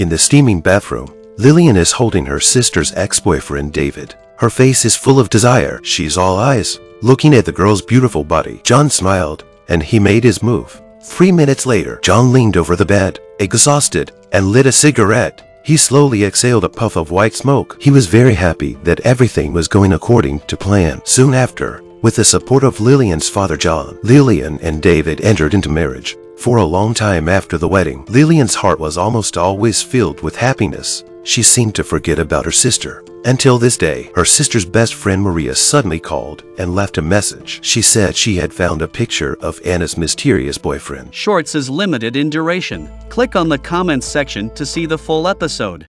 In the steaming bathroom, Lillian is holding her sister's ex-boyfriend David. Her face is full of desire. She's all eyes, looking at the girl's beautiful body. John smiled, and he made his move. 3 minutes later, John leaned over the bed, exhausted, and lit a cigarette. He slowly exhaled a puff of white smoke. He was very happy that everything was going according to plan. Soon after, with the support of Lillian's father John, Lillian and David entered into marriage. For a long time after the wedding, Lillian's heart was almost always filled with happiness. She seemed to forget about her sister. Until this day, her sister's best friend Maria suddenly called and left a message. She said she had found a picture of Anna's mysterious boyfriend. Shorts is limited in duration. Click on the comments section to see the full episode.